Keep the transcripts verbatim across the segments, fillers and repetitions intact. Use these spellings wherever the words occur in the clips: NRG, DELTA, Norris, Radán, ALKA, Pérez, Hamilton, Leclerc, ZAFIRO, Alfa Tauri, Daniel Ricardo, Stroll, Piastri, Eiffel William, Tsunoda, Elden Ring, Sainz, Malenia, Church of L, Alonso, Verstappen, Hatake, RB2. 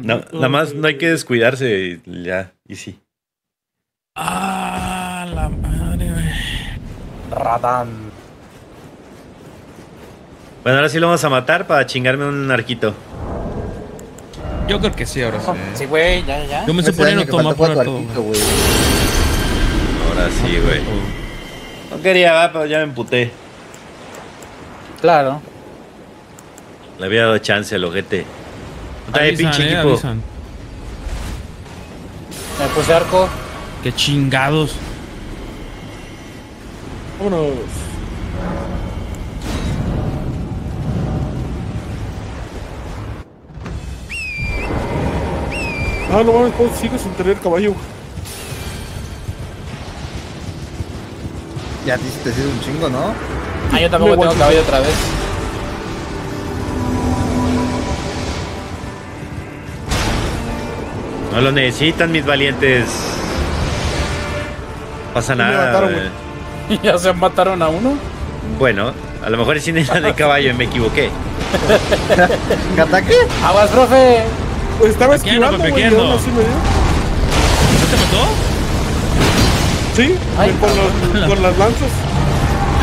No, uh, nada más no hay que descuidarse y ya, y sí. Ah, la madre, güey. Radán. Bueno, ahora sí lo vamos a matar para chingarme un arquito. Yo creo que sí, ahora sí. Sí, güey, ya, ya. Yo me estoy poniendo toma por todo. Ahora sí, güey. No quería, va, pero ya me emputé. Claro. Le había dado chance al ojete. Está de pinche eh, equipo. Me puse arco. Qué chingados. Vámonos. Ah, no mames, sigo sin tener caballo. Ya te, te sirve un chingo, ¿no? Ah, yo tampoco tengo caballo otra vez. No lo necesitan, mis valientes. No pasa nada. ¿Y ya se mataron a uno? Bueno, a lo mejor es sin el de caballo y me equivoqué. ¿Hatake? ¡Aguas, profe! Estaba esquivando, güey, no así me dio. ¿No te mató? Sí, ay, con, los, con las lanzas.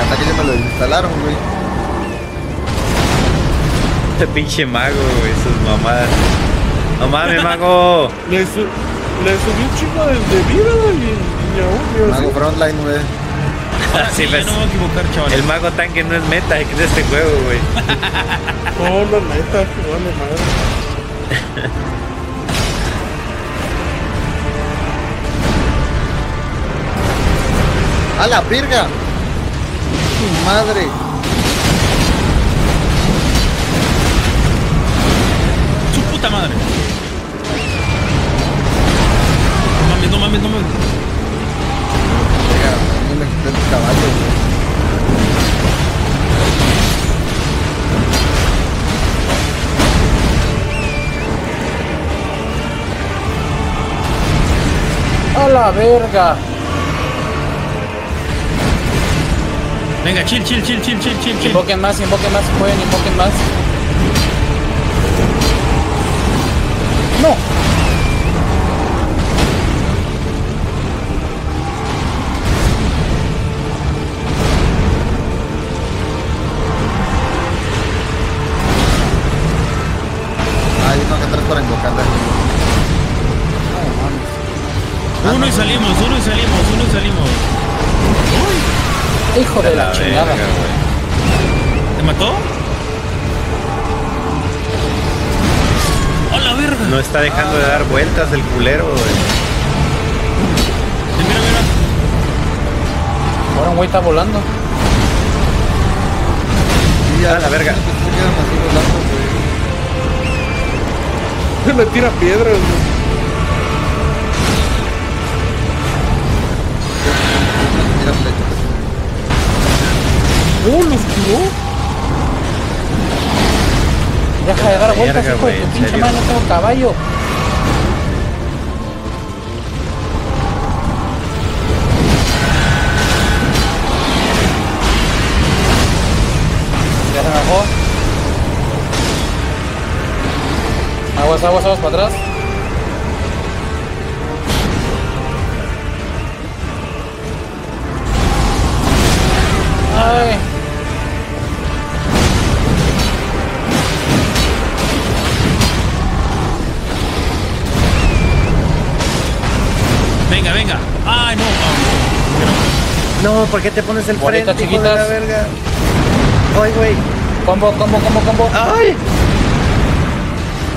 Hasta que ya me lo instalaron, güey. Este pinche mago, güey, esas mamadas. ¡No mames, mago! Le, su le subí un chico de, de vida, y, y aún, mago frontline, güey. Sí, sí, les... no me voy a equivocar, chaval. El mago tanque no es meta, es de este juego, güey. No, no meta, no vale madre. ¡A la virga! ¡Su madre! ¡Su puta madre! ¡No mames, no mames, no mames! Venga, no me quité el caballo, güey. ¡A la verga! Venga, chill, chill, chill, chill, chill, chill. Invoquen más, invoquen más, pueden, invoquen más. ¡No! Ay, tengo que entrar para invocar. Uno y salimos, uno y salimos, uno y salimos. Uy. Hijo de la, la chingada. Verga, ¿te mató? ¡Hola, verga! No está dejando ah, de dar vueltas el culero, güey. Sí, mira, mira. Ahora un güey está volando. Sí, a ah, la verga. Se me tira piedras, güey. ¡Oh, los tiró! Deja de dar vueltas, hijo de tu pinche madre, no tengo caballo. Ya se bajó. Aguas, aguas, aguas para atrás. Ay. Venga, venga. Ay, no. No, ¿por qué te pones el frente, chiquita de la verga? Ay, güey. Combo, combo, combo, combo. Ay.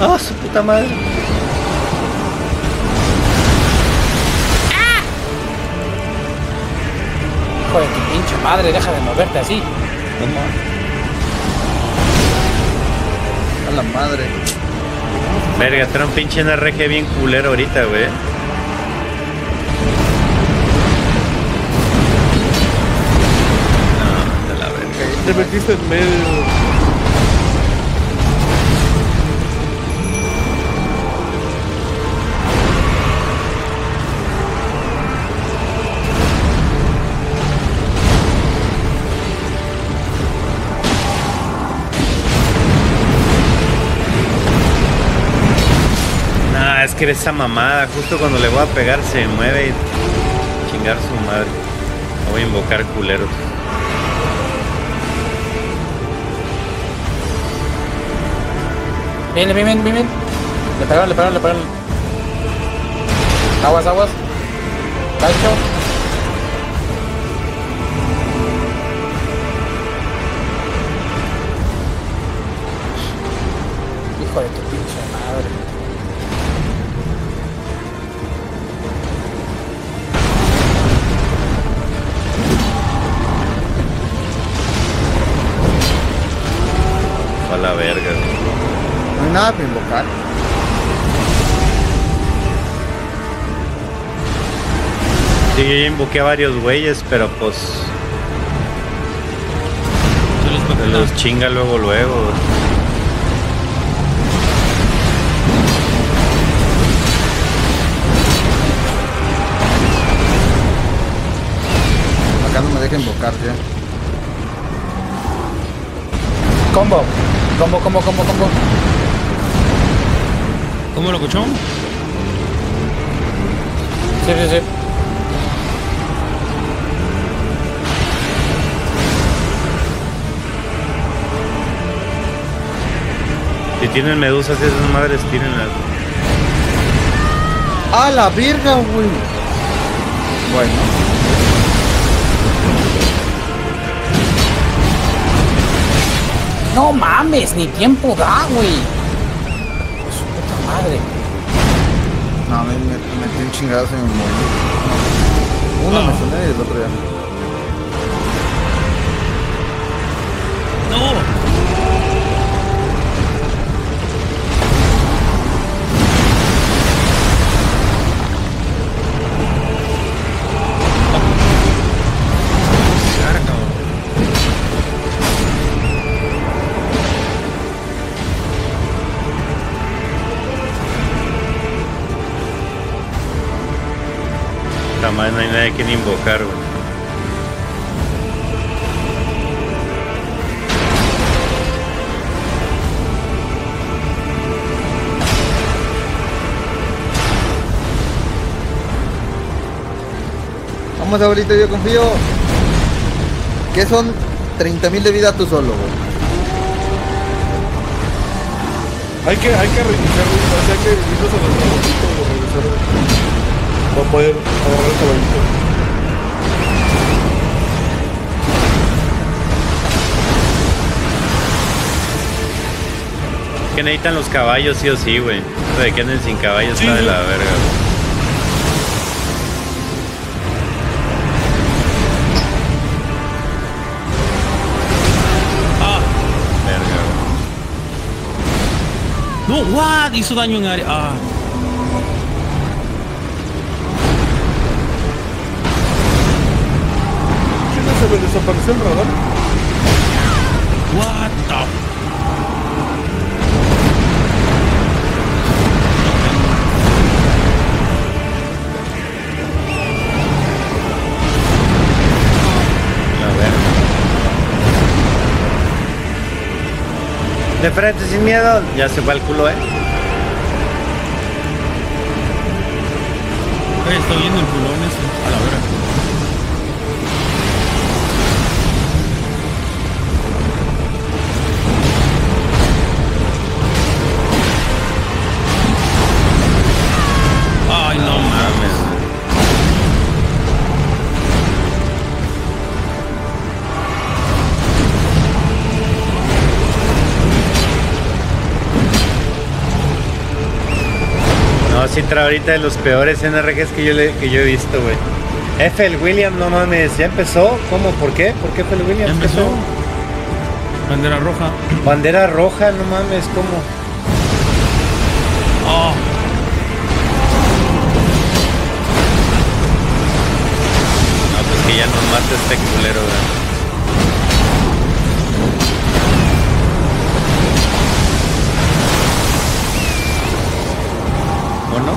Ah, oh, su puta madre. Hijo de tu pinche madre, deja de moverte así. A la madre. Verga, trae un pinche N R G bien culero ahorita, güey. No, de la verga. Te metiste en medio. hacker esa mamada. Justo cuando le voy a pegar se mueve y chingar su madre. Lo voy a invocar, culeros. Viene, viene, viene. Le pegaron, le pegaron, le pegaron. Aguas, aguas. Tacho. Hijo de tu pinche madre. A la verga. No hay nada para invocar. Sí, yo ya invoqué a varios güeyes, pero pues... se los chinga luego, luego. Acá no me deja invocar ya. Combo, combo, combo, combo, combo. ¿Cómo lo escuchó? Sí, sí, sí. Si tienen medusas esas madres, tírenlas. ¡A la verga, güey! Bueno. No mames, ni tiempo da, güey. Su puta madre. No, me metí un chingazo en el mundo. Uno me soné y el otro ya. No. No hay nadie que invocar, güey. Vamos ahorita, yo confío. Que son treinta mil de vida tú solo, güey. Hay que, hay que reiniciar, o sea, hay que irnos a los favoritos, regresar. Va a poder agarrar el caballito. Que necesitan los caballos sí o sí, güey. O sea, que anden sin caballos sí, está de la verga, güey. Ah. Verga, güey. No, what? Hizo daño en área. Ah. Se me desapareció el radar. What the... A ver. De frente sin miedo. Ya se va el culo, eh. Hey, está viendo el culón ese. A la verga. Entra ahorita de los peores N R Gs que yo, le, que yo he visto, güey. Eiffel William, no mames, ya empezó. ¿Cómo? ¿Por qué? ¿Por qué Eiffel William ya empezó? empezó? Bandera roja. Bandera roja, no mames, ¿cómo? Oh. No, pues que ya nos mata este culero, güey. ¿O no?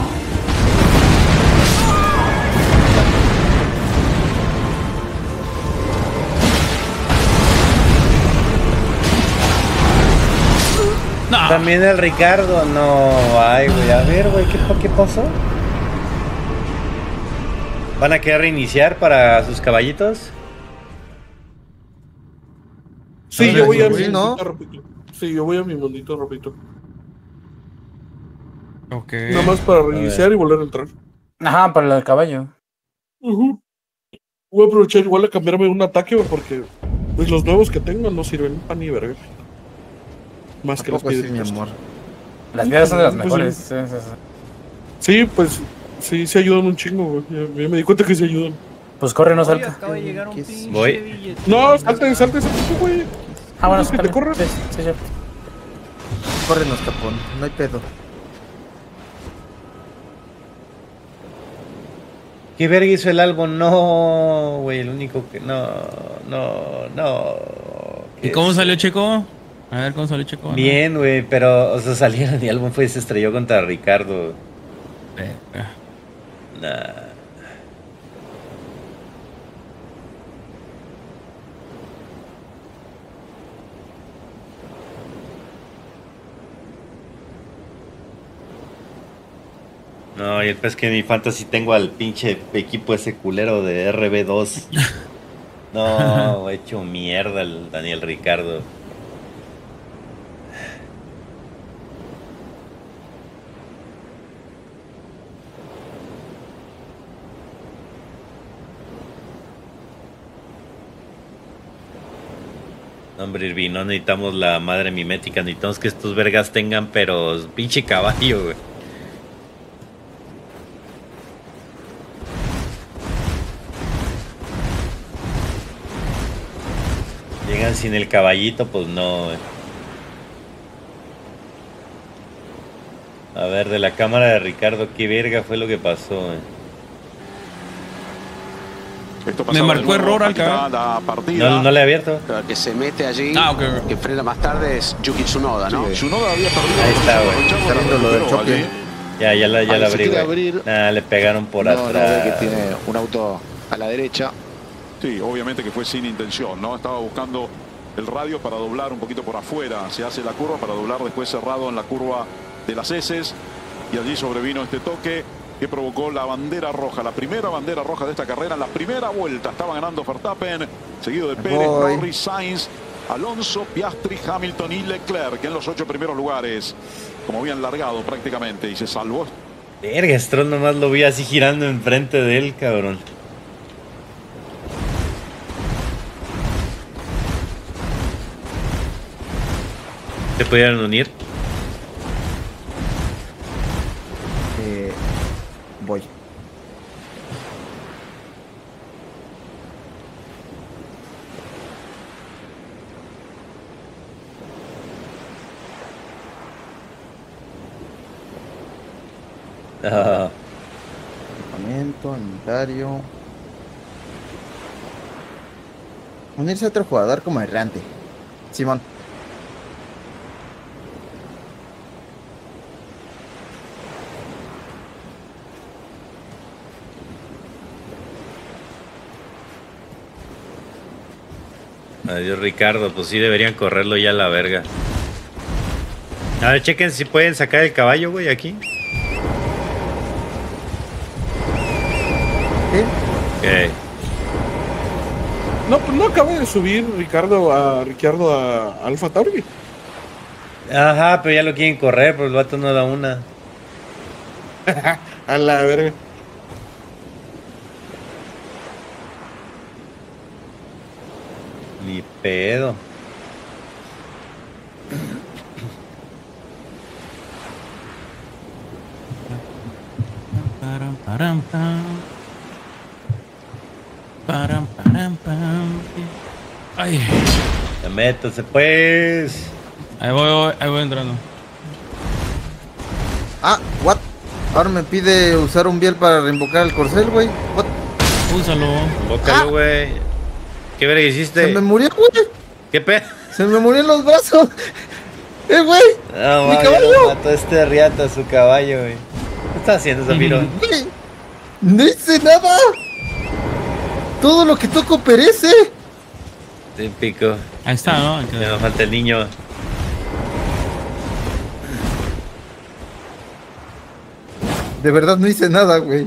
No. También el Ricardo, no. Ay, güey, a ver, güey, ¿qué, ¿qué pasó? ¿Van a querer reiniciar para sus caballitos? Sí, yo voy a mi mundito, repito. Sí, yo voy a mi mundito, repito. Ok. Nada más para reiniciar y volver a entrar. Ajá, para el caballo. Uh-huh. Voy a aprovechar igual a cambiarme un ataque, porque pues, los nuevos que tengo no sirven para ni verga. Más que las piedras. Sí, mi amor. Las piedras son de las mejores. Sí, sí, sí. sí pues sí, se ayudan un chingo, güey. Yo me di cuenta que se ayudan. Pues corre, no salta. Voy. No, salte, salte, salte, güey. Ah, bueno, que te corres. Sí, sí, sí. Córrenos, capón, no hay pedo. ¿Qué verga hizo el álbum? No, güey, el único que... No, no, no. ¿Y cómo es? Salió Checo? A ver, ¿cómo salió Checo? Bien, güey, no. Pero, o sea, salieron y el álbum fue, se estrelló contra Ricardo. Eh, eh. Nah. No, y el pez que en mi fantasy tengo al pinche equipo ese culero de R B dos. No, he hecho mierda el Daniel Ricardo. No, hombre, Irvin, no necesitamos la madre mimética, necesitamos que estos vergas tengan, pero pinche caballo, güey. Sin el caballito, pues no. A ver, de la cámara de Ricardo, ¿qué verga fue lo que pasó? Me marcó error al cabrón. No, no le he abierto. Que se mete allí, ah, okay. Que frena más tarde es Yuki Tsunoda, ¿no? Sí. Tsunoda había perdido. Ahí está, güey. Está ya, ya la, ya la abrí, güey. Nah, le pegaron por no, atrás. No, que tiene un auto a la derecha. Sí, obviamente que fue sin intención, ¿no? Estaba buscando el radio para doblar un poquito por afuera. Se hace la curva para doblar después cerrado en la curva de las heces. Y allí sobrevino este toque que provocó la bandera roja. La primera bandera roja de esta carrera, la primera vuelta. Estaba ganando Verstappen, seguido de Pérez, Boy. Norris, Sainz, Alonso, Piastri, Hamilton y Leclerc, que en los ocho primeros lugares, como habían largado prácticamente, y se salvó. Verga, Stroll nomás lo vi así girando enfrente de él, cabrón. ¿Te pudieron unir? Eh, voy. Ah. Equipamiento, inventario. Unirse a otro jugador como errante. Simón. Adiós, Ricardo. Pues sí, deberían correrlo ya a la verga. A ver, chequen si pueden sacar el caballo, güey, aquí. ¿Qué? Ok. No, pues no acaba de subir Ricardo a Ricardo a Alfa Tauri. Ajá, pero ya lo quieren correr, pero el vato no da una. A la verga. Ni pedo. Ay. Ya métase pues. Ahí voy, ahí voy entrando. Ah, what? Ahora me pide usar un biel para reinvocar el corcel, güey. What? Úsalo. Invócalo, güey. Ah. ¿Qué verga hiciste? Se me murió, güey. ¿Qué pedo? Se me murió en los brazos. ¡Eh, güey! No, ¡mi caballo! Mató este riata su caballo, güey. ¿Qué está haciendo, Zafiro? Mm-hmm. ¡No hice nada! Todo lo que toco perece. Típico. Ahí está, ¿no? Me falta el niño. De verdad no hice nada, güey.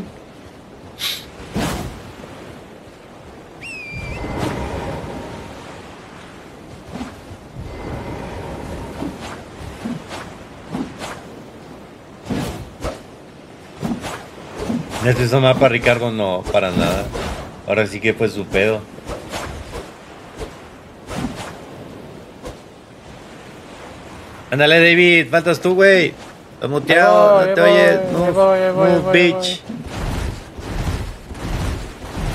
¿Necesito mapa, Ricardo? No, para nada. Ahora sí que fue su pedo. Ándale, David, faltas tú, güey. Estás muteado, no te oyes. No, bitch.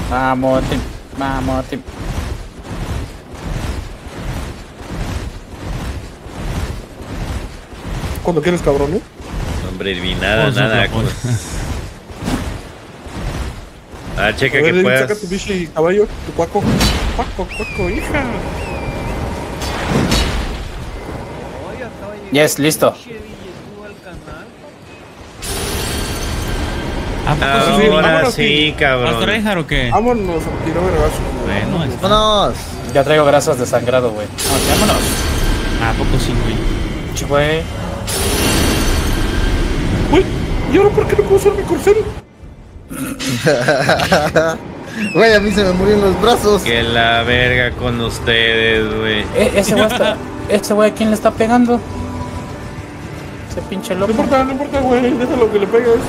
Vamos, Tim. Vamos, Tim. ¿Cuándo quieres, cabrón? Hombre, vi nada, nada. Ah, checa que puedas. Saca tu bici, caballo, tu cuaco. Cuaco, cuaco, hija. Yes, listo. Ahora sí, cabrón. ¿Vas a dejar o qué? Vámonos, tiro vergazo. Bueno, vámonos. Ya traigo grasas de sangrado, güey. Vámonos. ¿A poco sí, güey? Chico, güey. Güey, ¿y ahora por qué no puedo usar mi corcel? Güey, a mí se me murieron los brazos. Que la verga con ustedes, güey. E ese güey está... Ese güey, ¿a quién le está pegando? Ese pinche loco. No importa, no importa, güey. Déjalo que le pegue a ese.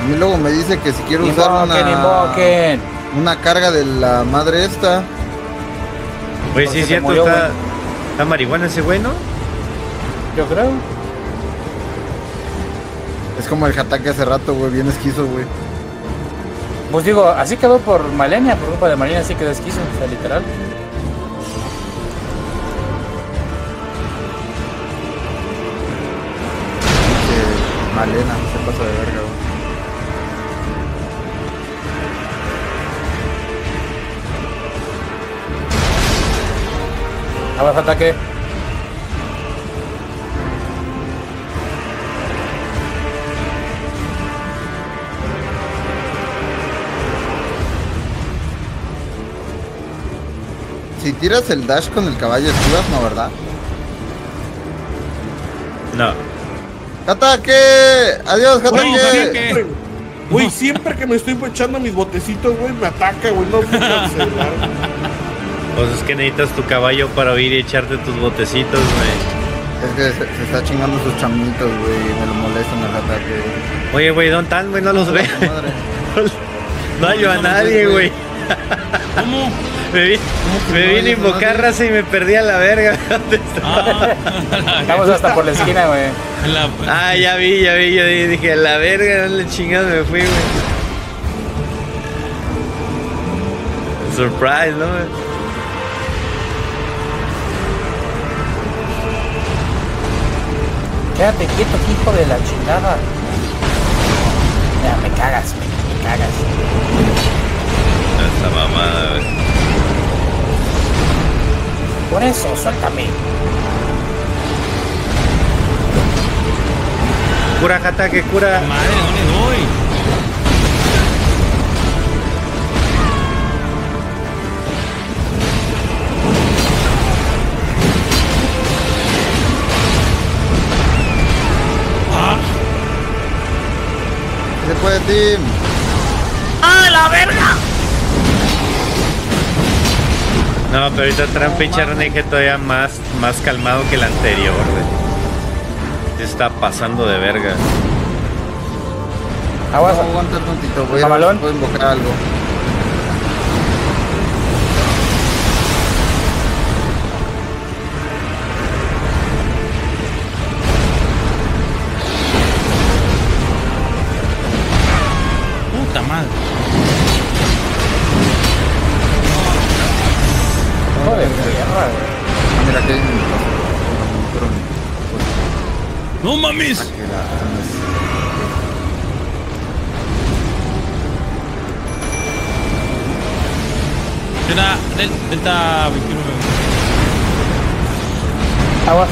A mí luego me dice que si quiero invoquen, usar una... Invoquen. Una carga de la madre esta. Güey, sí es cierto, murió, está... Wey. Está marihuana ese güey, ¿no? Yo creo. Es como el Hatake hace rato, güey, bien esquizo, güey. Pues digo, así quedó por Malenia, por culpa de Malenia, así quedó esquizo, o sea, literal. Pinche Malena, se pasa de verga, güey. A ver, Hatake. Si tiras el dash con el caballo, esquivas, ¿no, verdad? No. ¡Hatake! ¡Adiós, Hatake! Güey, no. Siempre que me estoy echando mis botecitos, güey, me ataca, güey. No puedo cancelar. Pues es que necesitas tu caballo para ir y echarte tus botecitos, güey. Es que se, se está chingando sus chamitos, güey. Me lo molestan al Hatake. Oye, güey, ¿dónde están, güey? No los veo. No hallo a nadie, güey. ¿Cómo? Me, vi, me vine a invocar, raza, y me perdí a la verga. Ah, la estamos hasta está por la esquina, güey. Ah, ya vi, ya vi, yo dije, la verga, no le chingas, me fui, güey. Surprise, ¿no, güey? Quédate quieto, hijo de la chingada. Mira, me cagas, me, me cagas. Esa mamada, güey. Por eso, suéltame. Cura, Hatake, cura. Madre, ¿dónde voy? ¿Ah? Se puede, Tim. ¡Ah, la verga! No, pero ahorita traen pinche R N G todavía más, más calmado que el anterior, güey. Se está pasando de verga. Aguas, no, aguanta un momentito, güey. ¿Cabalón? Puedo invocar algo. Puta madre. ¡No mames! Delta, delta veintinueve. Agua.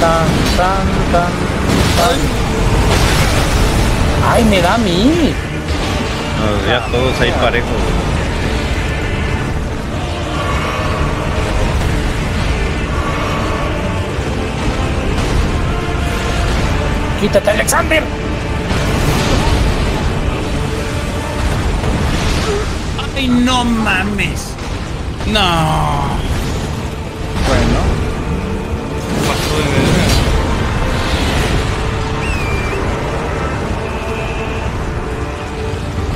Tan, tan, tan, tan. ¡Ay, me da a mí! No, ya todos ahí parejos. ¡Quítate, Alexander! ¡Ay, no mames! ¡No! Bueno. Pasó de verga.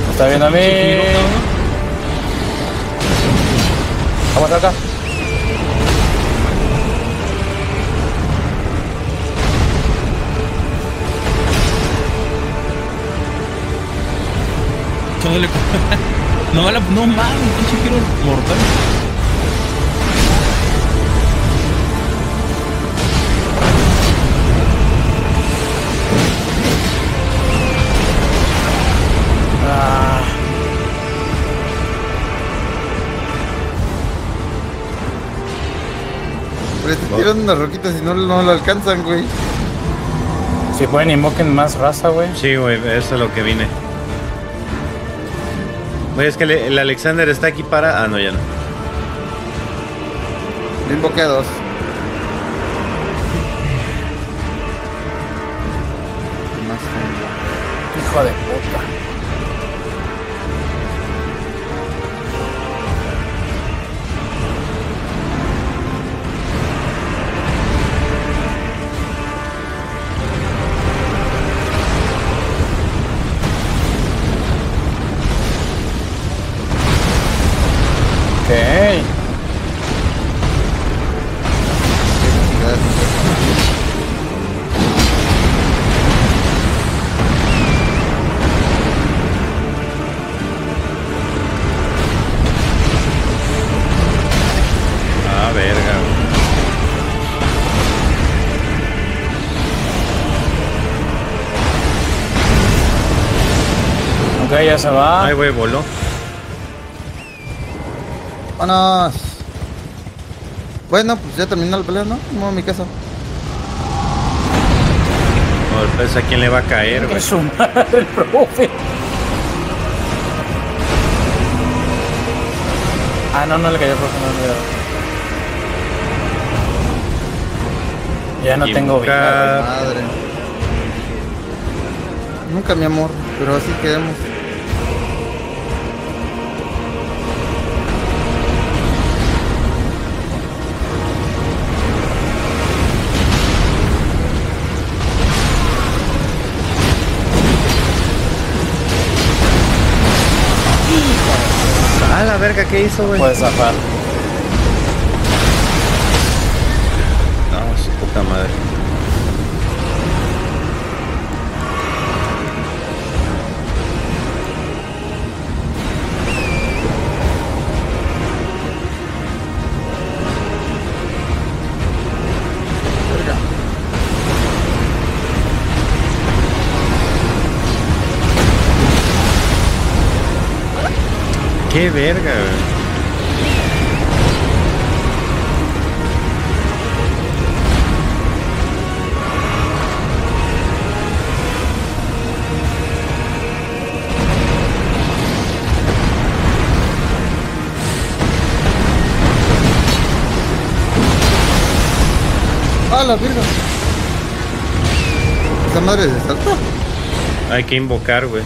¿Me está viendo a mí? Vamos acá. No le... No mames, no mames, pinche giro mortal. Ah. Pero te tiran unas roquitas y no, no lo alcanzan, güey. Si pueden, invoquen más raza, güey. Sí, güey, eso es lo que vine. Oye, es que le, el Alexander está aquí para... Ah, no, ya no. Le invoqué a dos. Hijo de puta. Ya se va. Ay, güey, voló. Vámonos. Bueno, pues ya terminó el pelea, ¿no? Vamos a mi casa. No, pues a quién le va a caer, güey. Es un mal el profe. Ah, no, no le cayó el profe, no le Ya no Invoca... tengo vida, madre. Nunca, mi amor, pero así quedamos. A la verga, ¿qué hizo, güey? Puedes zafar. No, su puta madre. ¡Qué verga, güey! ¡Ah, la verga! ¿Esta madre se saltó? Hay que invocar, güey.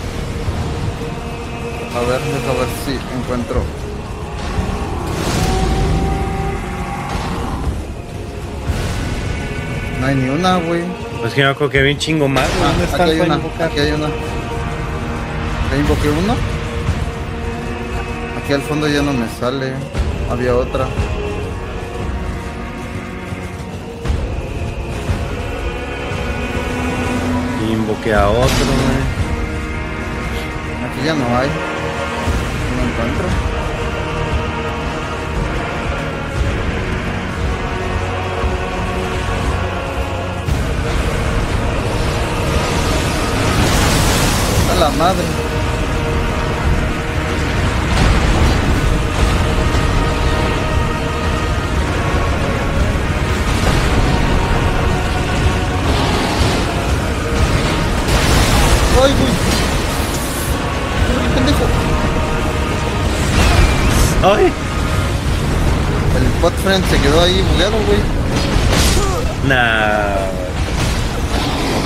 A ver, deja ver si encuentro. No hay ni una, güey. Pues que no creo que bien chingo más. Ah, ¿dónde está? Aquí hay una, invocar? Aquí hay una. ¿Ya invoqué una? Aquí al fondo ya no me sale. Había otra. Y invoqué a otro, güey. Aquí ya no hay. Encuentro. A la madre. Ay, güey. Ay. El pot friend se quedó ahí bugueado, güey. Nah.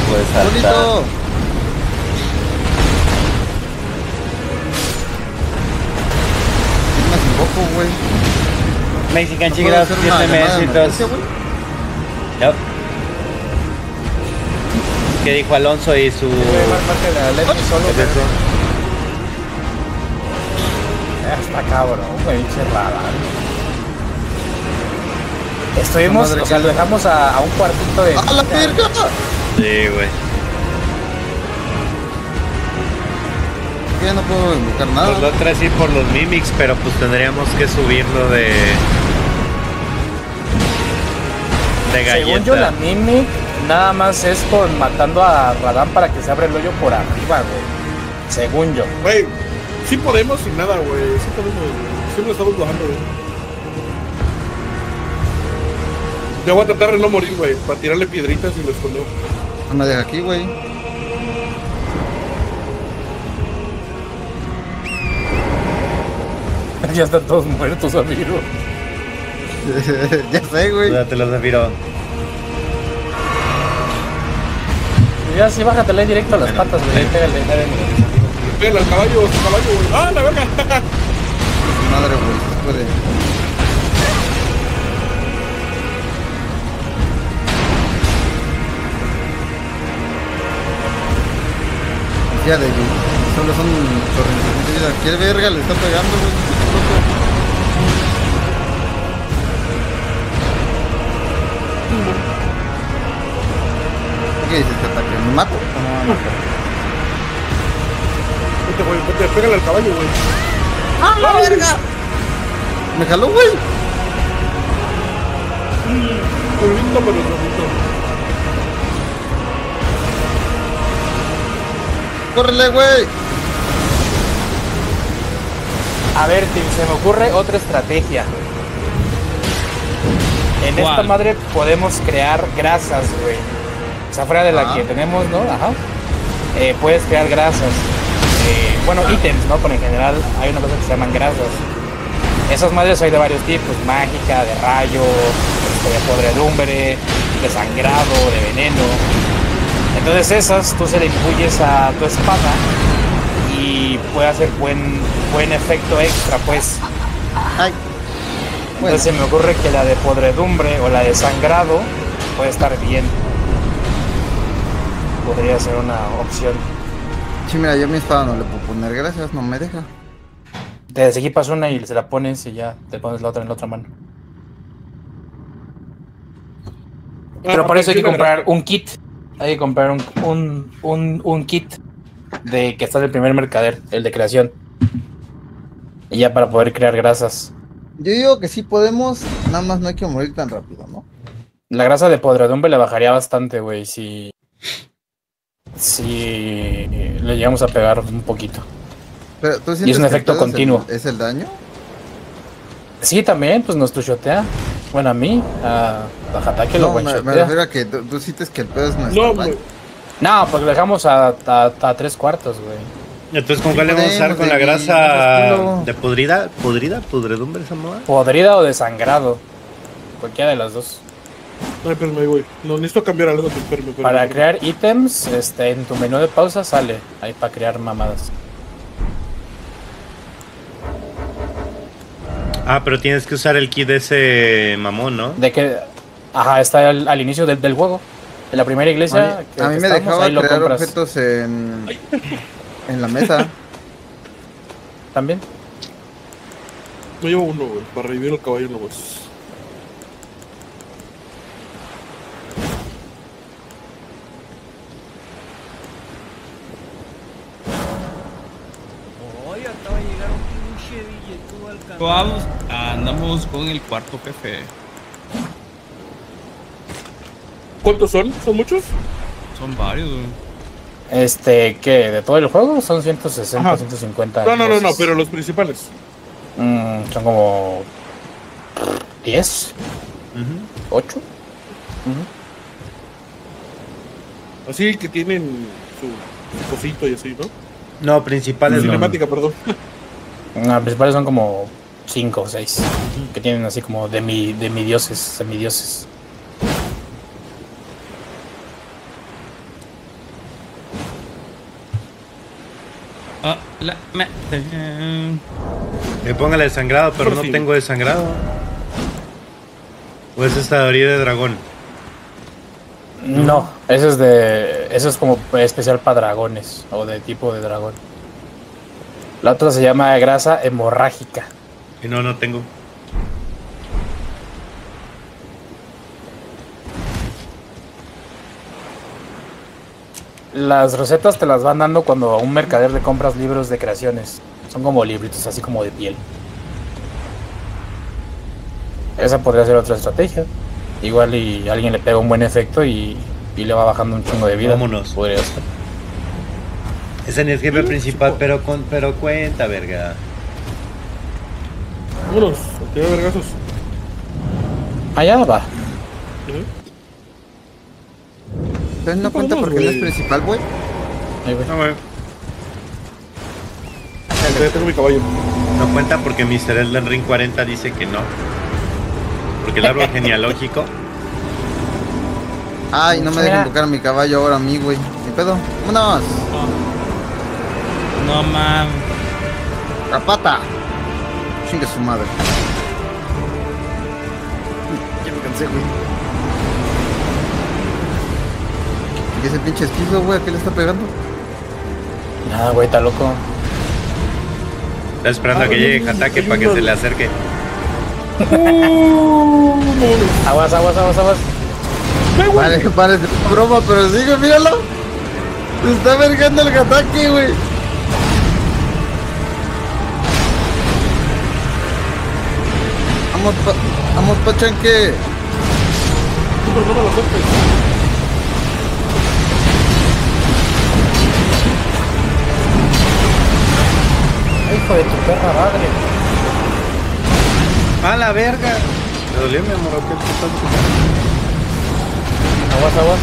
puede saltar. ¡Bonito! ¿Qué más invoco, güey? Mexican Chigraf, siete meses. No. ¿Qué dijo Alonso y su...? Hasta cabrón, güey, pinche Radán. Estuvimos, o sea, lo dejamos a, a un cuartito de... ¡A la verga! Sí, güey. Ya no puedo invocar nada. Pues la otra sí por los mimics, pero pues tendríamos que subirlo de... De galleta. Según yo, la mimic nada más es con matando a Radán para que se abra el hoyo por arriba, güey. Según yo. Güey. Sí podemos sin nada, güey. Sí podemos, güey. Siempre estamos bajando, güey. Yo voy a tratar de no morir, güey. Para tirarle piedritas y lo escondo. No me deja aquí, güey. Ya están todos muertos, amigo. Ya sé, güey. Ya te los desviró. Ya sí, bájatele directo a las bueno, patas, güey. Pégale, pégale. El caballo, el caballo, güey. ¡Ah, la verga! Madre, güey, puede. Ya de aquí. Solo son corrientes de vida. ¿Qué verga le está pegando, güey? ¿Qué dices que ataque? ¿Me mato? No, no. Vete, güey, vete, pégale al caballo, güey. ¡Ah, la verga! Me jaló, güey. Un lindo, pero lindo. ¡Córrele, güey! A ver, Tim, se me ocurre otra estrategia. En wow. esta madre podemos crear grasas, güey. O sea, fuera de la ah. que tenemos, ¿no? Ajá. Eh, puedes crear grasas. Bueno, ítems, ¿no? Pero en general hay una cosa que se llaman grasas. Esas madres hay de varios tipos, mágica, de rayo, de podredumbre, de sangrado, de veneno. Entonces esas tú se le impuyes a tu espada y puede hacer buen, buen efecto extra, pues. Ay. Bueno. Entonces se me ocurre que la de podredumbre o la de sangrado puede estar bien. Podría ser una opción. Sí, mira, yo mi espada no le puedo poner, gracias, no me deja. Te desequipas una y se la pones y ya te pones la otra en la otra mano. Ah, pero para eso hay que comprar un kit. Hay que comprar un, un, un, un kit de que está del primer mercader, el de creación. Y ya para poder crear grasas. Yo digo que sí podemos, nada más no hay que morir tan rápido, ¿no? La grasa de podredumbre la bajaría bastante, güey, si... Si le llegamos a pegar un poquito. Pero, ¿tú y es un efecto continuo. El, ¿Es el daño? Sí, también, pues nos tushotea. Bueno, a mí, a, a Hatake no, lo guanchotea. Me, me refiero a que tú, tú sientes que el pedo es nuestro daño. No, porque lo dejamos a, a, a tres cuartos, güey. Entonces, ¿con sí, cuál le vamos a usar? ¿Con la grasa de, de podrida? ¿Podrida? ¿Podredumbre esa moda? Podrida o desangrado. Cualquiera de las dos. Ay, espérame, güey. No, necesito cambiar algo. Espérame, espérame. Para crear ítems, este, en tu menú de pausa sale. Ahí para crear mamadas. Ah, pero tienes que usar el kit de ese mamón, ¿no? De que... Ajá, está al, al inicio del, del juego. En la primera iglesia... Ay, que, a mí que me estamos, dejaba ahí crear objetos en... Ay. En la mesa. ¿También? Yo llevo uno, güey. Para revivir el caballo, no, güey. Vamos, andamos con el cuarto jefe. ¿Cuántos son? ¿Son muchos? Son varios, güey. Este, ¿qué? ¿De todo el juego? Son ciento sesenta, ajá. ciento cincuenta. No, no, no, no, pero los principales. Mm, son como... ¿diez? Uh-huh. ¿ocho? Uh-huh. Así que tienen su cosito y así, ¿no? No, principales. Cinemática, no. Perdón. No, principales son como cinco o seis que tienen así como de mi de mi dioses, semidioses. Oh, la, me, eh. me póngale el sangrado, pero Por no fin. tengo el sangrado. ¿O es esta de orilla de dragón? No, eso es de. Eso es como especial para dragones o de tipo de dragón. La otra se llama grasa hemorrágica. Y no, no tengo. Las recetas te las van dando cuando a un mercader le compras libros de creaciones. Son como libritos, así como de piel. Esa podría ser otra estrategia. Igual y alguien le pega un buen efecto y, y le va bajando un chingo de vida. Vámonos. Podría ser. Esa ni es jefe principal, pero, con, pero cuenta, verga. Vámonos, ¿qué vergasos? Allá va. ¿Eh? Entonces no cuenta porque no es principal, güey. Ahí voy. No, güey. Ya tengo mi caballo. No cuenta porque mister Elden Ring cuarenta dice que no. Porque el árbol genealógico. Ay, no me dejan tocar mi caballo ahora a mí, güey. ¿Qué pedo? ¡Vámonos! No, no mames. ¡Rapata! Chingue su madre. Ya me cansé, güey. ¿Y ese pinche esquizo, güey? ¿A qué le está pegando? Nada, güey, está loco. Está esperando ah, a que llegue Hatake para que se le acerque. Aguas, aguas, aguas, aguas. Vale, parece broma, pero sigue, míralo. Se está vergando el Hatake, güey. Vamos, pa vamos, pachanque. Hijo de tu perra madre. A la verga. Me dolió, mi amor, ¿qué pasa? Aguas, aguas.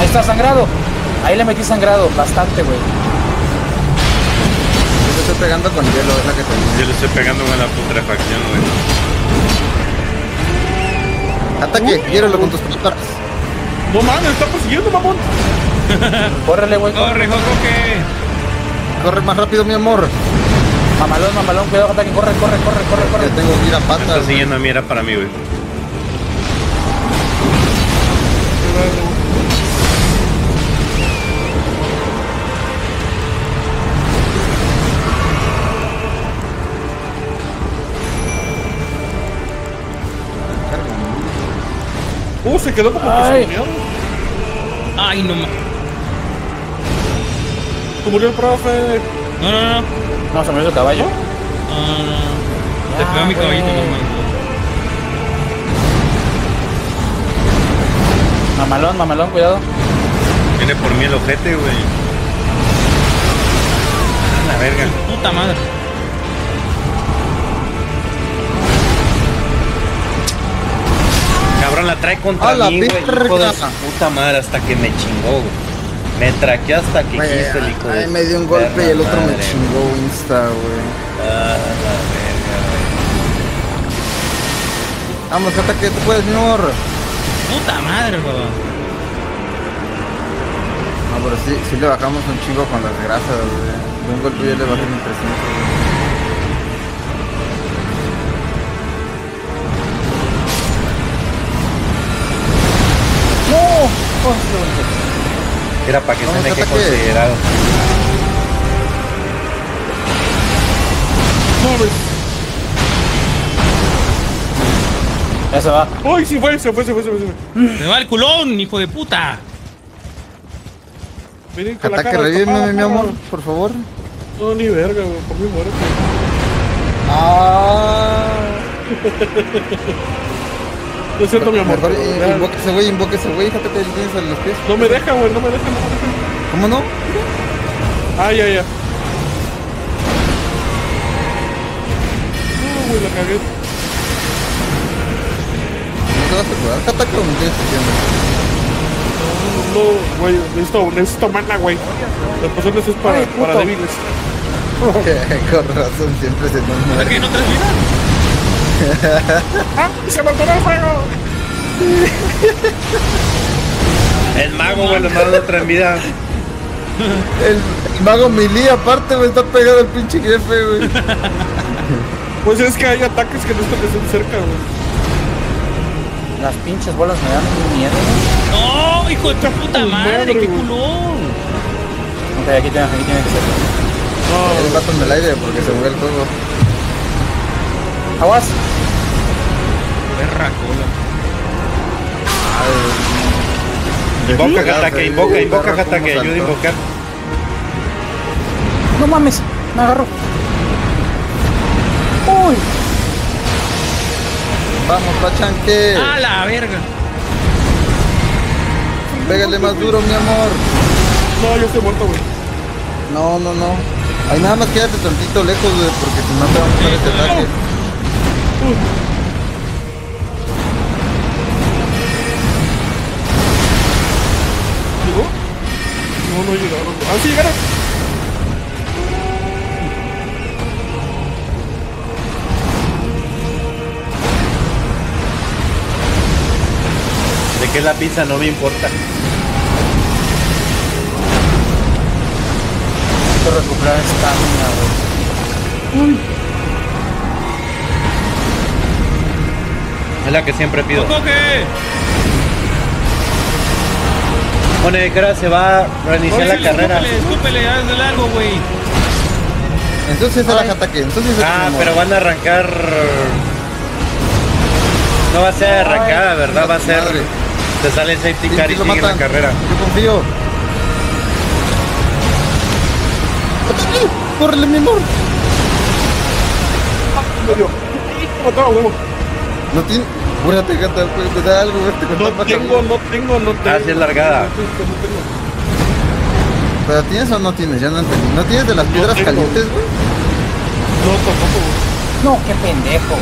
Ahí está sangrado. Ahí le metí sangrado, bastante, güey. Yo le estoy pegando con hielo, es la que tengo. Yo le estoy pegando con la putrefacción, güey. Ataque, hiéralo con tus patatas. No mames, está persiguiendo, mamón. Córrele, güey. Corre, Joco, que. Corre más rápido, mi amor. Mamalón, mamalón, cuidado, ataque. Corre, corre, corre, corre, corre. Ya tengo que ir a patas. Está siguiendo a mí, era para mí, güey. Uh, se quedó como Ay. que se murió. Ay, no mames. Se murió el profe. No, no, no. No, se murió el caballo. No, no, no. Te pegó mi caballito, mamá. Mamalón, mamalón, cuidado. Viene por mí el ojete, güey. A la verga. Puta madre. Cabrón, la trae contra ah, mí, güey, hijo de su puta madre, hasta que me chingó, güey. Me traqué hasta que wey, quise el hijo de... me dio un golpe y el otro madre. me chingó Insta, güey. Ah, la verga, güey. Vamos, ataque, tú puedes, mi amor. Puta madre, güey. No, pero sí, sí le bajamos un chingo con las grasas, güey. De un golpe yo le bajé mi presión. Era para que se me quede considerado. Ya se va. ¡Ay, sí fue! Se fue, se fue, se fue, se fue. ¡Se va el culón, hijo de puta! Miren con Ataque, reviéndome, mi amor, por favor. No, ni verga, güey, por mi muerte. ¡Ah! No es cierto, mi amor. Invóquese, güey, invóquese, güey. Fíjate que tienes en los pies. No me deja, güey, no me deja, no me deja. ¿Cómo no? Ah, ya, ya. No, güey, la cagué. ¿No te vas a curar? ¿Qué ataque o me tienes que No, no, güey, necesito, necesito mana, güey. Las pociones es para, Ay, para débiles. Con razón, siempre se nos muere. ¿Por qué no traes vida? ¡Ah! ¡Se volcó el fuego! El mago, bueno, no lo trae en vida. El, el mago Milí, aparte, me está pegando el pinche jefe, güey. Pues es que hay ataques que no están cerca, güey. Las pinches bolas me dan miedo. ¡No! ¡Hijo de tu puta oh, madre! madre ¡Qué culón! Ok, aquí tienes, aquí tienes que ser. No. El vato en el aire porque se mueve el todo. ¡Aguas! Perra cola. Invoca, Hatake, invoca, invoca, Hatake, ayuda a invocar. No mames, me agarró. Uy. Vamos, Pachanque. A la verga. Pégale más duro, mi amor. No, yo estoy muerto, güey. No, no, no. Ahí nada más quédate tantito lejos, güey, porque si no te vamos a dar este ataque. Uh. No, no llegaron. ¡Ah, sí llegaron! ¿De qué es la pizza? No me importa. Necesito recuperar esta mina, güey. Es la que siempre pido. ¡No toque! Pone que ahora se va a reiniciar Oye, la carrera. Escúpele, escúpele, haz de largo, güey. Entonces a la Hatake, entonces... Ah, pero van a arrancar... No va a ser arrancada, ¿verdad? Va a ser... Madre. Se sale el safety car y sigue matan. La carrera. Yo confío. ¡Córrele, mi amor! No tiene... Apúrate, Gata, te da algo, güey. No tengo, no tengo, no tengo. Así es largada. ¿Pero tienes o no tienes? Ya no entendí. ¿No tienes de las piedras calientes, güey? No, tampoco, güey. No, qué pendejo.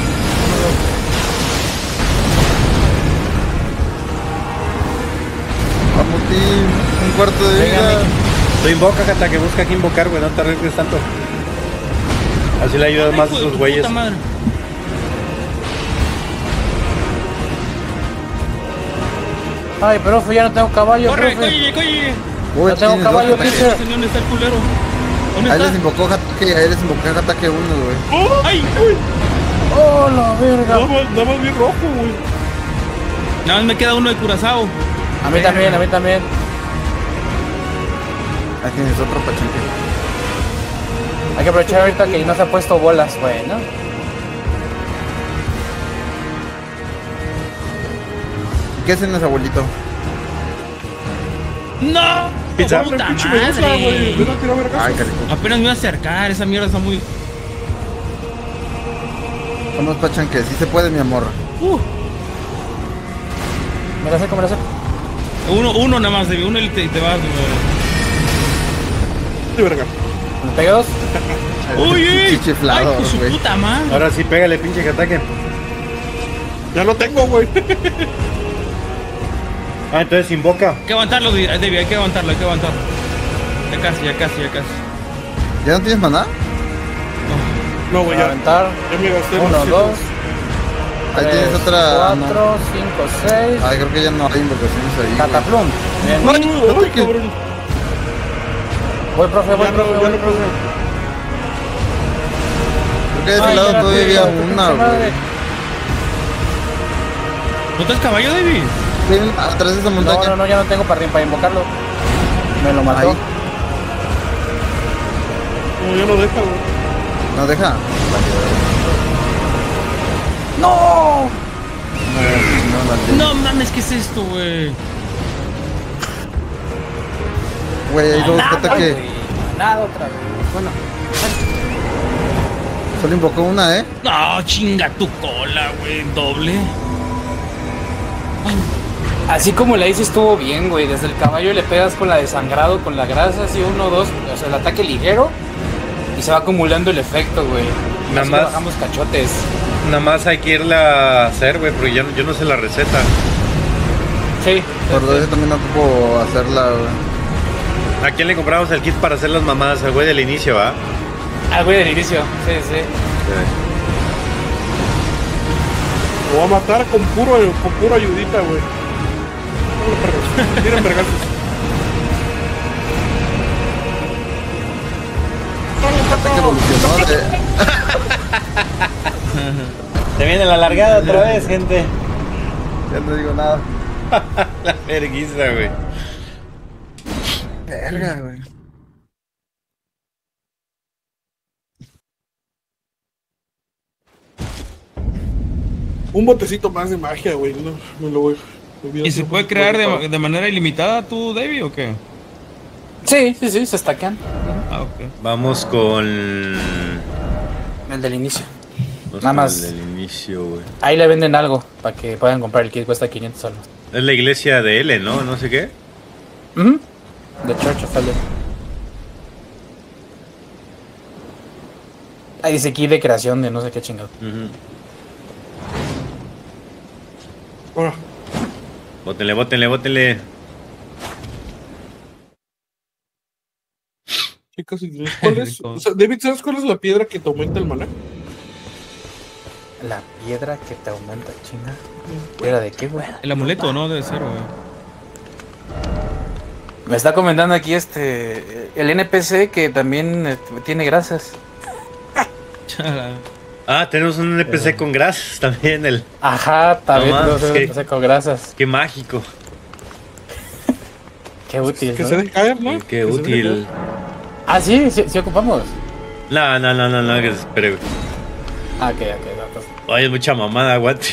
Vamos, team. Un cuarto de vida. Lo invoca, Gata, que busca que invocar, güey. No te arriesgues tanto. Así le ayudas más a esos güeyes. Ay, profe, ya no tengo caballo. Corre, coye, coye. No Uy, tengo caballo, pinche. ¿Dónde está el culero? ¿Dónde ahí está? Les invocó Hatake, ahí les invocó Hatake uno, güey. ¡Oh! ¡Ay! ¡Uy! ¡Oh, la verga! Nada más bien rojo, güey. Nada más me queda uno de curazao. A mí eh. también, a mí también. Ahí tienes otro pachanque. Hay que aprovechar ahorita que no se ha puesto bolas, güey, ¿no? ¿Qué cenas, abuelito? ¡No! ¡Pizza! ¡Puta madre! Ay, apenas me voy a acercar, esa mierda está muy... Vamos, Pachanque, sí se puede, mi amor. Uh. Me la acerco, me la acerco. Uno, uno nada más, uno y te, te vas. De verga. ¿Me pegué dos? ¡Uy, uy! ¡Ay, con su puta madre! Ahora sí, pégale, pinche Hatake. Ya lo tengo, güey. Ah, entonces invoca. Hay que aguantarlo, David, hay que aguantarlo, hay que aguantarlo. Ya casi, ya casi, ya casi. ¿Ya no tienes maná? No, no voy a aventar. Ya me gasté. Uno, dos. Ahí tres, tienes otra. Cuatro, cinco, seis. Ah, creo que ya no hay invocaciones ahí. Cataplum. No, no, no, no, que... Voy, profe, voy, ya, profe, voy, profe. Creo que de ese lado todavía una, güey. ¿No te has caballo, David? Atrás de esa montaña. No, no, no, ya no tengo para, para invocarlo. Me lo mató. Ahí. No, ya no deja, güey. ¿No deja? ¡No! No, no, no, no mames, ¿qué es esto, güey? Güey, hay dos ataques. Nada otra vez. Bueno. Solo invocó una, ¿eh? No, chinga tu cola, güey, doble. Ay. Así como la hice estuvo bien, güey. Desde el caballo le pegas con la de sangrado, con la grasa, así uno, dos. O sea, el ataque ligero y se va acumulando el efecto, güey. Nada más bajamos cachotes. Nada más hay que irla a hacer, güey, porque yo, yo no sé la receta. Sí. Por eso también no puedo hacerla, güey. ¿A quién le compramos el kit para hacer las mamadas? Al güey del inicio, ¿va? Al güey del inicio, sí, sí. sí. Lo va a matar con puro, con puro ayudita, güey. Miren, vergazos. Se viene la largada otra vez, gente. Ya no digo nada. La verguiza, güey. Verga, güey. Un botecito más de magia, güey. No, no lo voy a... ¿Y se puede crear de, de manera ilimitada tú, David, o qué? Sí, sí, sí, se stackean. Ah, ok. Vamos con... el del inicio. Vamos Nada más. El del inicio, güey. Ahí le venden algo para que puedan comprar el kit, cuesta quinientos soles. Es la iglesia de L, ¿no? No sé qué. Mhm. The Church of L. Ahí dice kit de creación de no sé qué chingado. Uh -huh. Hola. Bótenle, bótenle, bótenle. Chicos, ¿cuál es? O sea, David, ¿sabes cuál es la piedra que te aumenta el maná? La piedra que te aumenta, chinga. ¿Piedra de qué, güey? El amuleto, ¿no? Debe ser, güey. Me está comentando aquí este. El N P C que también tiene grasas. Chala. Ah, tenemos un N P C eh. con grasas también. El... Ajá, también no tenemos un N P C con grasas. Qué mágico. Qué útil. Que ¿no? se deje caer, ¿no? Qué que útil. Ah, sí, sí, sí ocupamos. No, no, no, no, no, que se espere. Ah, ok, ok. No, pues... Ay, es mucha mamada, aguante.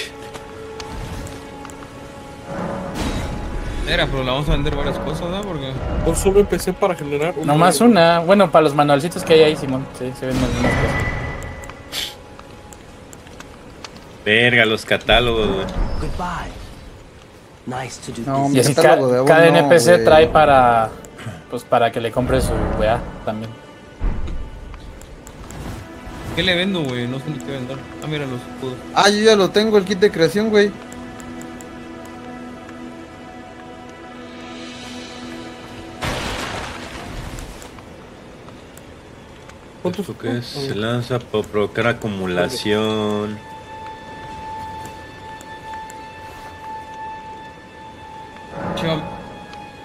Era, pero la vamos a vender varias cosas, ¿no? Porque... Por solo empecé para generar... Un Nomás nuevo. una. Bueno, para los manualcitos que hay ahí, Simón. Sí, se venden más cosas. Verga, los catálogos, güey. No, y así ca cada, cada N P C no, trae para... Pues para que le compre su weá también. ¿Qué le vendo, güey? No sé ni qué vender. Ah, mira los escudos. Ah, yo ya lo tengo, el kit de creación, güey. ¿Esto qué es? Se lanza para provocar acumulación.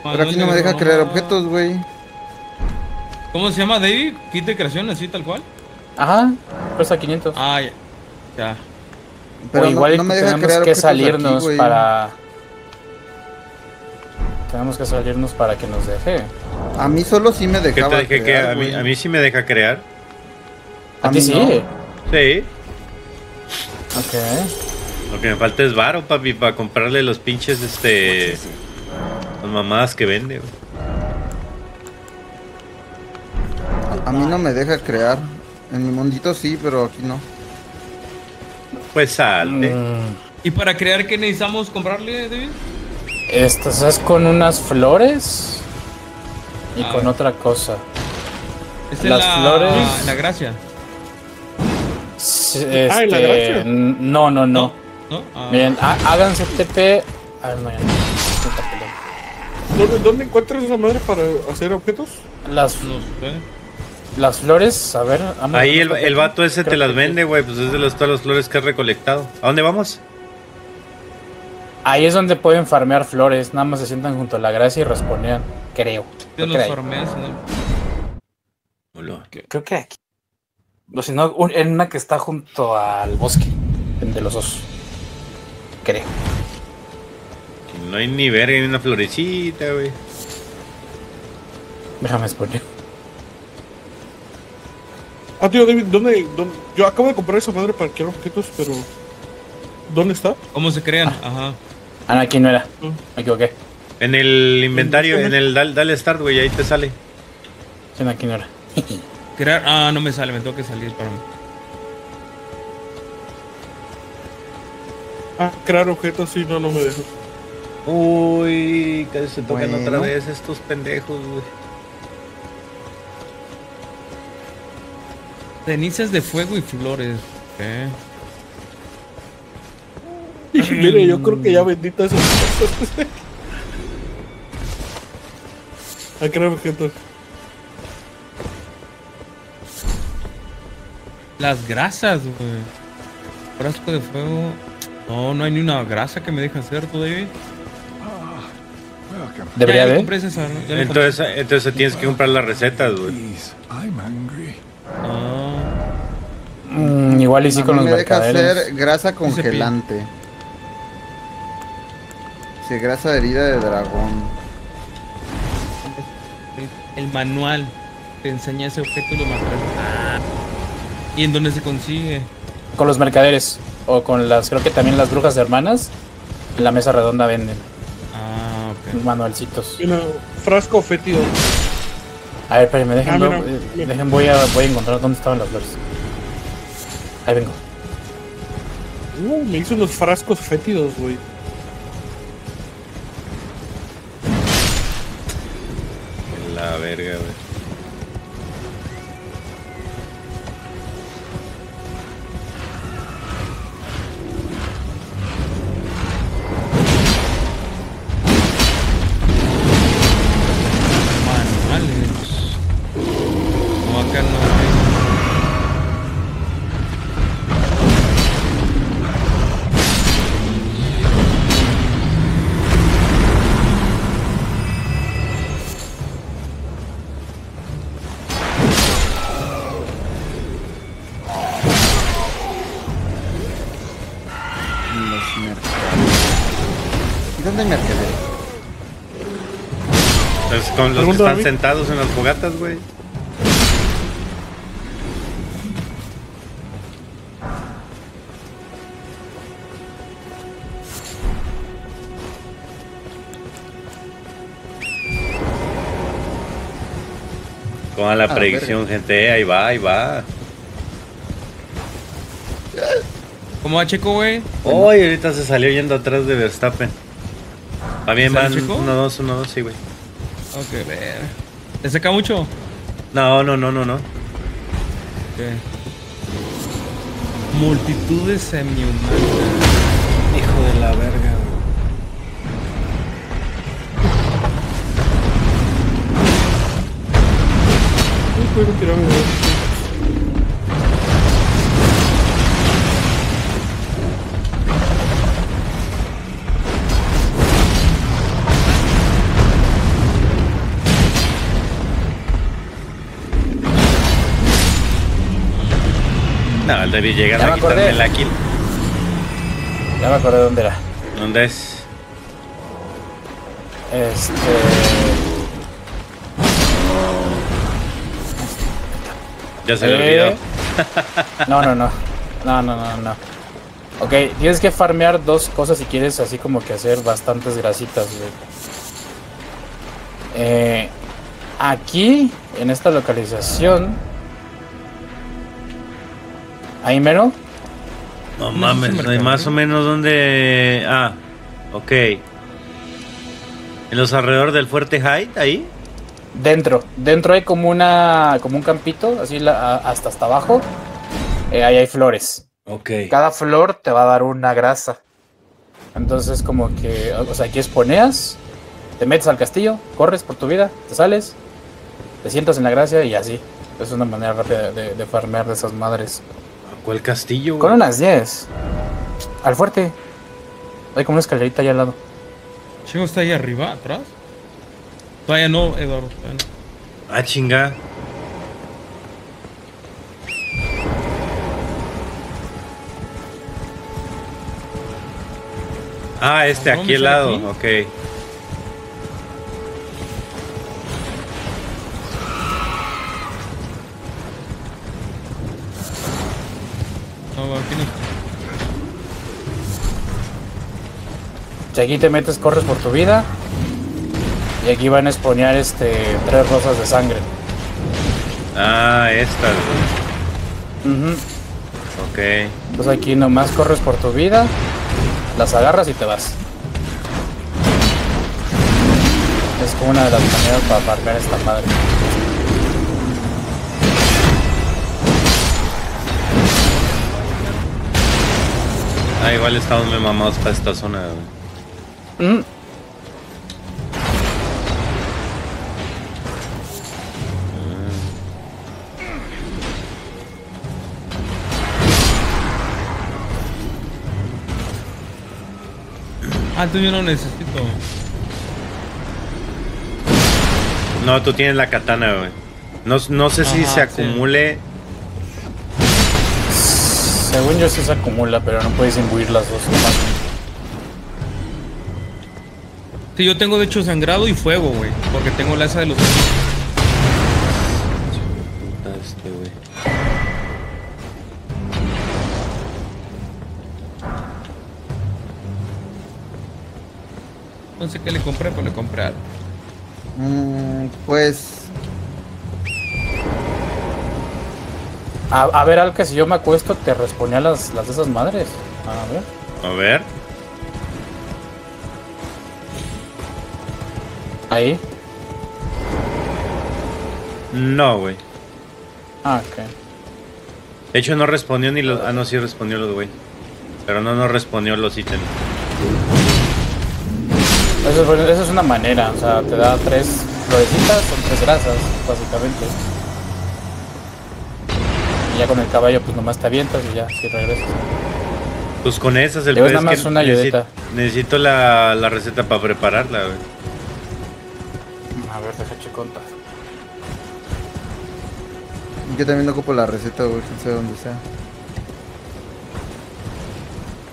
Pero aquí no me deja crear objetos, güey. ¿Cómo se llama, David? ¿Kit de creación así tal cual? Ajá, cuesta quinientos. Ah, ya, ya. Pero o igual no, no me deja tenemos que salirnos aquí, para... Tenemos que salirnos para que nos deje. A mí solo sí me dejaba ¿Qué te dejé crear, que a, mí, a mí sí me deja crear. ¿A, ¿A ti sí? No. Sí. Ok. Lo que me falta es varo, papi, para comprarle los pinches, este... Sí, sí. Las mamadas que vende, güey. A, a mí no me deja crear. En mi mundito sí, pero aquí no. Pues salte. Mm. ¿Y para crear qué necesitamos comprarle, David? Estas es con unas flores... Y ah, con otra cosa. Este Las la, flores... La gracia. Este, ah, la gracia. No, no, no. ¿No? ¿No? Ah. Miren, háganse T P. A ver, no, ya no. ¿Dónde, ¿Dónde encuentras esa madre para hacer objetos? Las, no sé. Las flores, a ver. Ahí el, el vato ese te las vende, güey. Pues es de los, todas las flores que has recolectado. ¿A dónde vamos? Ahí es donde pueden farmear flores. Nada más se sientan junto a la gracia y responden. Creo. Yo los farmeas, ¿no? Creo que aquí. O si no, en una que está junto al bosque. Entre los dos. Creo. No hay ni verga ni una florecita, güey. Déjame exponer. Ah, tío, David, ¿dónde, ¿dónde? Yo acabo de comprar esa madre para crear objetos, pero... ¿Dónde está? ¿Cómo se crean? Ah. Ajá. Ah, no, aquí no era. Uh. Me equivoqué. En el inventario, en el... Dale, dale start, güey, ahí te sale. Sí, no, aquí no era. Crear... Ah, no me sale, me tengo que salir, para mí. Ah, crear objetos, sí, no, no me dejo. Uy, casi se tocan bueno. otra vez estos pendejos, güey. Cenizas de fuego y flores. ¿Eh? Y mire, yo creo que ya benditas esas cosas. A crear objetos. Las grasas, güey. Frasco de fuego. No, no hay ni una grasa que me deje hacer, tú, David. Debería haber. ¿no? Entonces, entonces tienes que comprar las recetas, güey. No. Mm, igual y sí con los mercaderes. Me deja hacer grasa congelante. Sí, grasa de herida de dragón. El, el manual te enseña ese objeto y lo marcas. Ah. ¿Y en dónde se consigue? Con los mercaderes. O con las, creo que también las brujas hermanas. En la mesa redonda venden. Ah, ok. Manualcitos. Y no, frasco fétido. A ver, espérenme, dejen, ah, no, eh, dejen voy, a, voy a encontrar dónde estaban las flores. Ahí vengo. Uh, me hizo unos frascos fétidos, güey. La verga, güey. Con los que están sentados en las fogatas, güey. Con la ah, predicción, verga. Gente, ahí va, ahí va. ¿Cómo va Checo, güey? Oh, y ahorita se salió yendo atrás de Verstappen. También van uno dos, uno dos, sí, güey. Ok, ver. ¿Te seca mucho? No, no, no, no, no. Okay. Multitudes semi-humanas. Hijo de la verga. No puedo tirarme, güey. No, el David llegar a quitarme la kill. Ya me acordé dónde era. ¿Dónde es? Este... Ya se eh... le olvidó. No, no, no. No, no, no, no. Ok, tienes que farmear dos cosas si quieres así como que hacer bastantes grasitas, güey. Eh, aquí, en esta localización... ¿Ahí mero? No mames, no hay más o menos donde... Ah, ok. ¿En los alrededor del Fuerte Hyde, ahí? Dentro, dentro hay como una... Como un campito, así la, hasta hasta abajo. eh, Ahí hay flores. Ok. Cada flor te va a dar una grasa. Entonces como que... O sea, aquí esponeas, te metes al castillo, corres por tu vida, te sales, te sientas en la gracia y así. Es una manera rápida de, de farmear de esas madres. ¿Cuál castillo? Con unas diez. Al fuerte. Hay como una escalerita allá al lado. Chingo, ¿está ahí arriba, atrás? Todavía no, Eduardo. Todavía no. Ah, chinga. Ah, este, aquí al lado. Ok. Si aquí te metes, corres por tu vida. Y aquí van a spawnear este tres rosas de sangre. Ah, estas. Uh-huh. Ok. Entonces aquí nomás corres por tu vida, las agarras y te vas. Es como una de las maneras para parcar esta madre. Ah, igual estamos muy mamados para esta zona. Mm. Ah, tú yo no necesito. No, tú tienes la katana, güey. No, no sé si Ajá, se acumule. Sí. Según yo sí se acumula, pero no puedes imbuir las dos. Sí, yo tengo de hecho sangrado y fuego, güey. Porque tengo la asa de los... No sé qué le compré, pero le compré algo. Mm, pues... A, a ver, Alka, si yo me acuesto, te responía las, las de esas madres. A ver. A ver. ¿Ahí? No, güey. Ah, ok. De hecho, no respondió ni los... Ah, no, sí respondió los, güey. Pero no nos respondió los ítems. Eso, eso es una manera, o sea, te da tres florecitas o tres grasas, básicamente. Y ya con el caballo, pues nomás te avientas y ya, si regresas. Pues con esas, el Pérez, nada más una ayudita. Necesito, necesito la, la receta para prepararla, güey. A ver, deja chicontas. Yo también no ocupo la receta, güey, no sé dónde sea.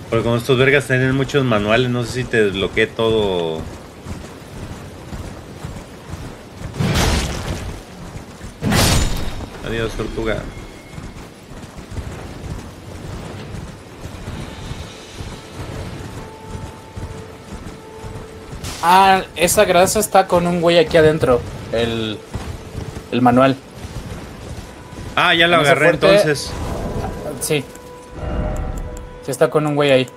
Porque con estos vergas tienen muchos manuales, no sé si te desbloqueé todo. Adiós, tortuga. Ah, esa grasa está con un güey aquí adentro, el, el manual. Ah, ya lo agarré entonces. Sí. Sí, está con un güey ahí,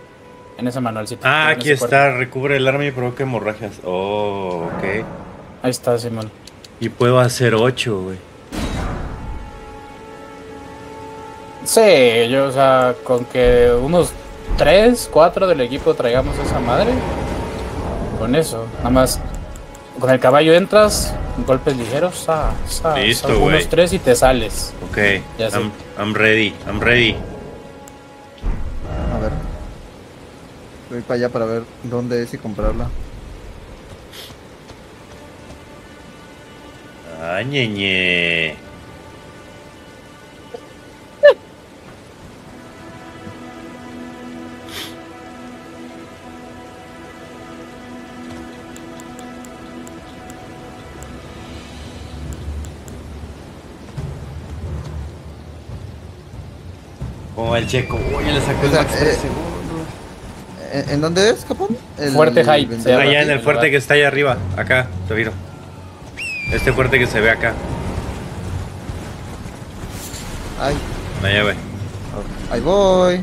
en ese manualcito. Ah, aquí está, recubre el arma y provoca hemorragias. Oh, ok. Ahí está, Simón. Y puedo hacer ocho, güey. Sí, yo, o sea, con que unos tres, cuatro del equipo traigamos esa madre. Con eso, nada más. Con el caballo entras, golpes ligeros, ah, ah, listo, güey. Unos tres y te sales. Ok, ya I'm, I'm ready, I'm ready. Voy para allá para ver dónde es y comprarla. Ah, ñeñe. Oh, el Checo. Oye, le sacó el Max tres segundos. ¿En dónde es, Capón? El fuerte High. Allá en el fuerte que está allá arriba. Acá, te viro. Este fuerte que se ve acá. Ay. Allá, güey. Ahí voy.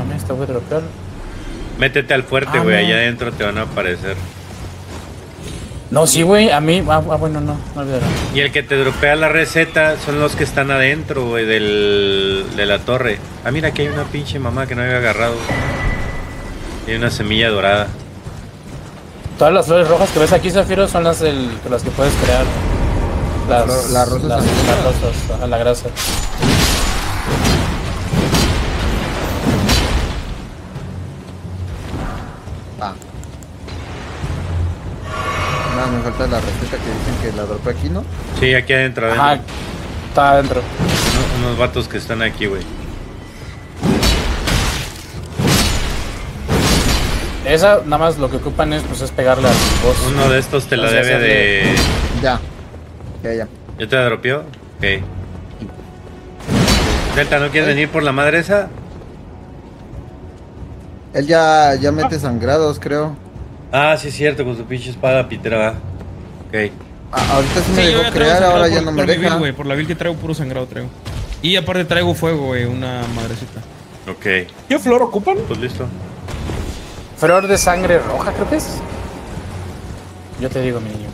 A mí está muy tropear. Métete al fuerte, güey. Ah, no. Allá adentro te van a aparecer. No, sí, güey, a mí... Ah, bueno, no, no olvidaré. Y el que te dropea la receta son los que están adentro, güey, del, de la torre. Ah, mira, aquí hay una pinche mamá que no había agarrado. Y una semilla dorada. Todas las flores rojas que ves aquí, Zafiro, son las, del, las que puedes crear. Las, las, las rosas. Las, las rosas, a la grasa. Ah. Ah, me falta la receta que dicen que la dropé aquí, ¿no? Sí, aquí adentro, adentro. Ajá, está adentro. Unos, unos vatos que están aquí, güey. Esa, nada más lo que ocupan es, pues, es pegarle a los boss. Uno de estos te la debe hacerle... de... Ya, ya, ya. ¿Ya te la dropeó? Ok. Delta, ¿no quieres ¿Eh? venir por la madre esa? Él ya, ya mete ah. sangrados, creo. Ah, sí es cierto, con su pinche espada pitra. Ok. Ah, ahorita sí me sí, dejó crear, ahora ya no me deja. Vil, wey, por la vil que traigo, puro sangrado traigo. Y aparte traigo fuego, güey, una madrecita. Ok. ¿Qué flor ocupan? Pues listo. Flor de sangre roja, creo que es. Yo te digo, mi niño.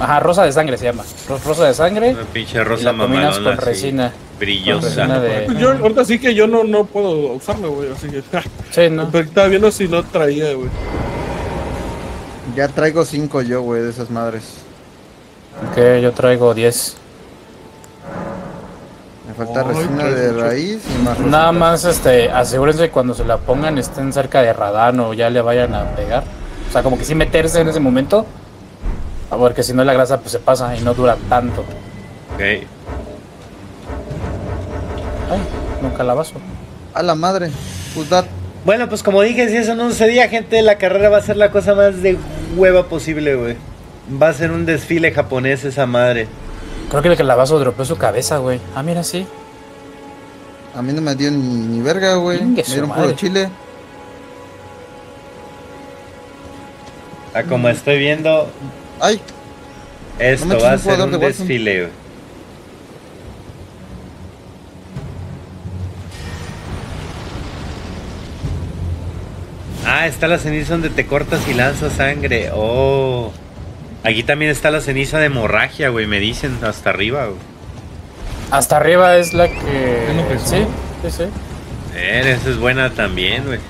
Ajá, rosa de sangre se llama. Rosa de sangre. Una pinche rosa mamalona con resina. Brillosa. Con resina de... Yo ahorita sí que yo no, no puedo usarlo, güey, así que... Sí, ¿no? Pero estaba viendo si lo traía, güey. Ya traigo cinco yo, güey, de esas madres. Ok, yo traigo diez. Me falta resina de raíz y más. Nada más este, asegúrense que cuando se la pongan estén cerca de Radán o ya le vayan a pegar. O sea, como que sí meterse en ese momento. Porque si no la grasa pues se pasa y no dura tanto. Ok. Ay, un calabazo. A la madre. Pues that. Bueno, pues como dije, si eso no sucedía, gente, la carrera va a ser la cosa más de hueva posible, güey. Va a ser un desfile japonés esa madre. Creo que el calabazo dropeó su cabeza, güey. Ah, mira, sí. A mí no me dio ni, ni verga, güey. Me dieron puro chile. Ah, como estoy viendo... ¡Ay! Esto no va a ser un desfile, güey. Ah, está la ceniza donde te cortas y lanzas sangre. Oh... Aquí también está la ceniza de hemorragia, güey, me dicen, hasta arriba, güey. Hasta arriba es la que... Sí, sí, sí. Eh, esa es buena también, güey.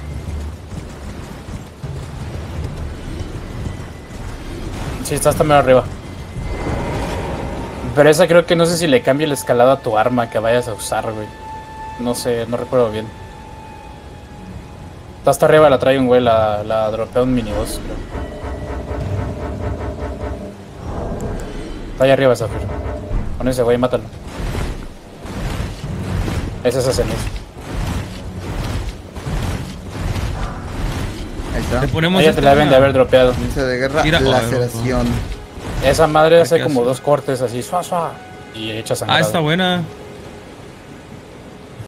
Sí, está hasta medio arriba. Pero esa creo que no sé si le cambia el escalado a tu arma que vayas a usar, güey. No sé, no recuerdo bien. Está hasta arriba, la trae un güey, la, la dropea un miniboss, creo. Está allá arriba, Zafir. Con ese güey, mátalo. Es esa ceniza. Ahí está. Ella te la deben de haber dropeado. Ceniza de guerra, tira. Laceración. Esa madre hace como hace? dos cortes así, suá, suá. Y echa sangre. Ah, está buena.